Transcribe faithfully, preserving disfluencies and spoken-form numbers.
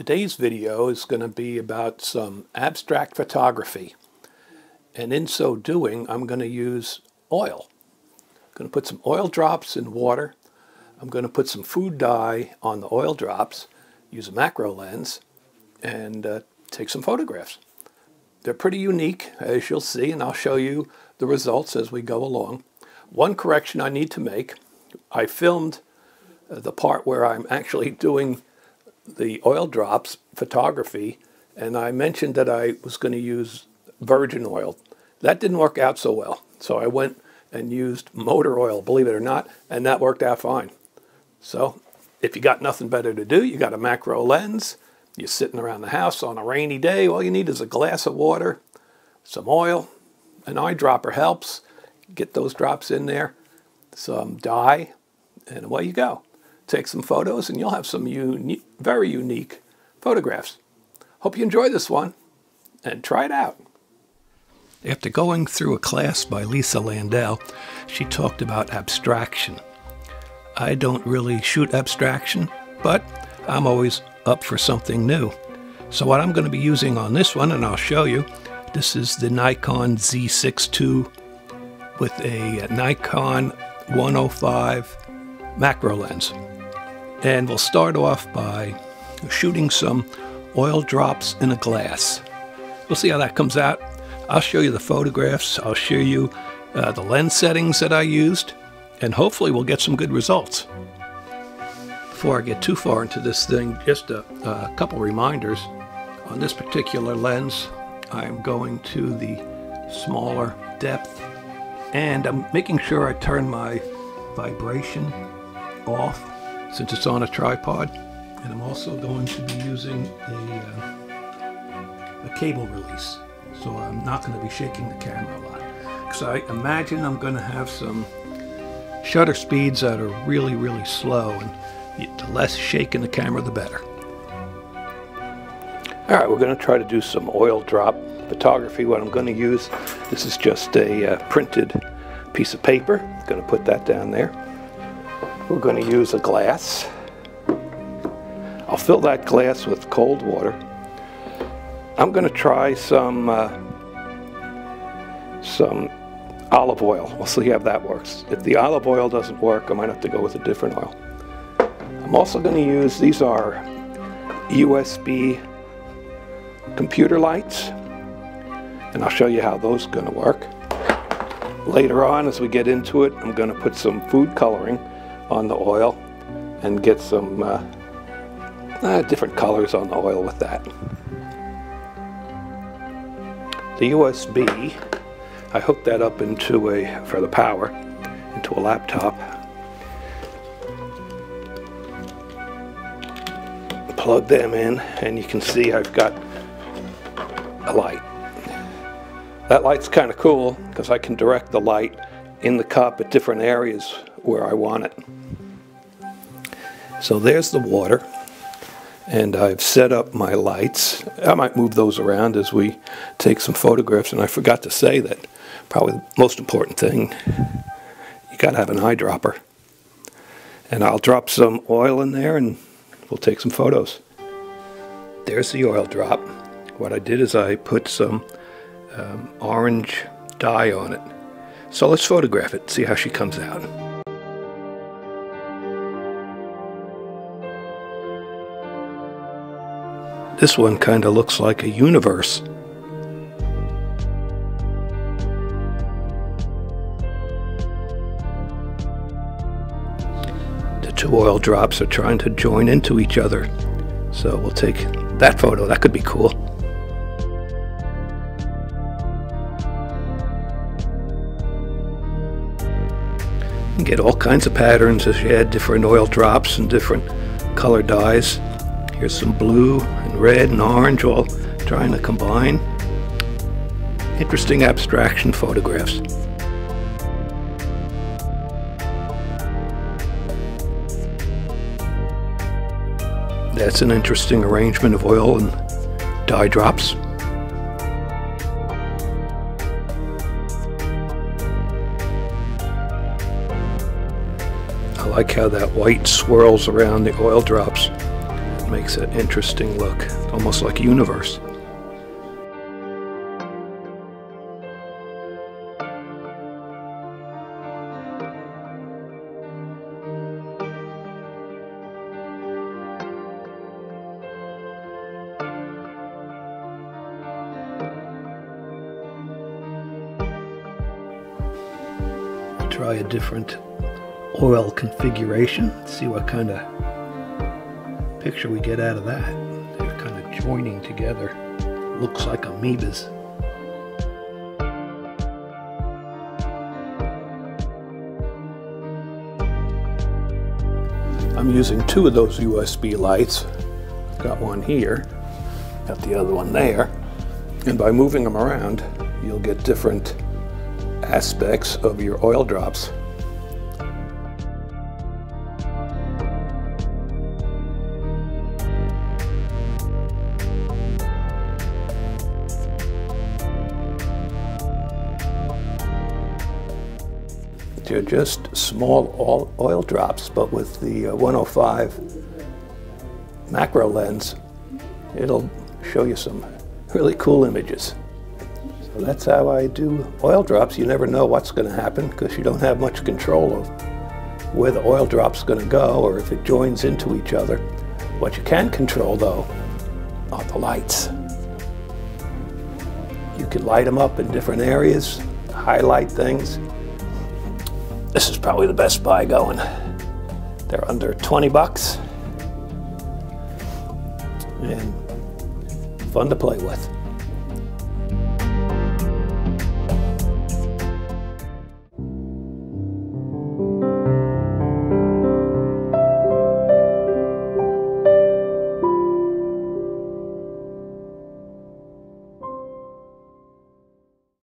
Today's video is going to be about some abstract photography, and in so doing I'm going to use oil. I'm going to put some oil drops in water. I'm going to put some food dye on the oil drops, use a macro lens, and uh, take some photographs. They're pretty unique, as you'll see, and I'll show you the results as we go along. One correction I need to make: I filmed uh, the part where I'm actually doing the oil drops photography, and I mentioned that I was going to use virgin oil. That didn't work out so well, so I went and used motor oil, believe it or not, and that worked out fine. So if you got nothing better to do, you got a macro lens, you're sitting around the house on a rainy day, all you need is a glass of water, some oil, an eyedropper helps, get those drops in there, some dye, and away you go. Take some photos and you'll have some uni- very unique photographs. Hope you enjoy this one and try it out. After going through a class by Lisa Landell, she talked about abstraction. I don't really shoot abstraction, but I'm always up for something new. So what I'm going to be using on this one, and I'll show you, this is the Nikon Z six two with a Nikon one oh five macro lens. And we'll start off by shooting some oil drops in a glass. We'll see how that comes out. I'll show you the photographs, I'll show you uh, the lens settings that I used, and hopefully we'll get some good results. Before I get too far into this thing, just a, a couple reminders. On this particular lens, I'm going to the smaller depth, and I'm making sure I turn my vibration off since it's on a tripod, and I'm also going to be using a, uh, a cable release, so I'm not going to be shaking the camera a lot, because I imagine I'm going to have some shutter speeds that are really really slow, and the less shaking the camera the better. Alright, we're going to try to do some oil drop photography. What I'm going to use, this is just a uh, printed piece of paper. I'm going to put that down there. We're going to use a glass. I'll fill that glass with cold water. I'm going to try some uh, some olive oil. We'll see how that works. If the olive oil doesn't work, I might have to go with a different oil. I'm also going to use, these are U S B computer lights, and I'll show you how those are going to work. Later on, as we get into it, I'm going to put some food coloring on the oil and get some uh, uh, different colors on the oil with that. The U S B, I hooked that up into a, for the power, into a laptop. Plug them in, and you can see I've got a light. That light's kind of cool because I can direct the light in the cup at different areas where I want it. So there's the water, and I've set up my lights. I might move those around as we take some photographs, and I forgot to say that probably the most important thing, you gotta have an eyedropper. And I'll drop some oil in there and we'll take some photos. There's the oil drop. What I did is I put some um, orange dye on it. So let's photograph it, see how she comes out. This one kind of looks like a universe. The two oil drops are trying to join into each other. So we'll take that photo, that could be cool. You get all kinds of patterns as you add different oil drops and different color dyes. Here's some blue and red and orange all trying to combine. Interesting abstraction photographs. That's an interesting arrangement of oil and dye drops. I like how that white swirls around the oil drops. makes an interesting look, almost like universe. Try a different oil configuration, see what kind of picture we get out of that. They're kind of joining together, looks like amoebas. I'm using two of those U S B lights. I've got one here, got the other one there, and by moving them around you'll get different aspects of your oil drops. They're just small oil drops, but with the one oh five macro lens, it'll show you some really cool images. So that's how I do oil drops. You never know what's going to happen because you don't have much control of where the oil drop's going to go or if it joins into each other. What you can control, though, are the lights. You can light them up in different areas, highlight things. This is probably the best buy going. They're under twenty bucks and fun to play with.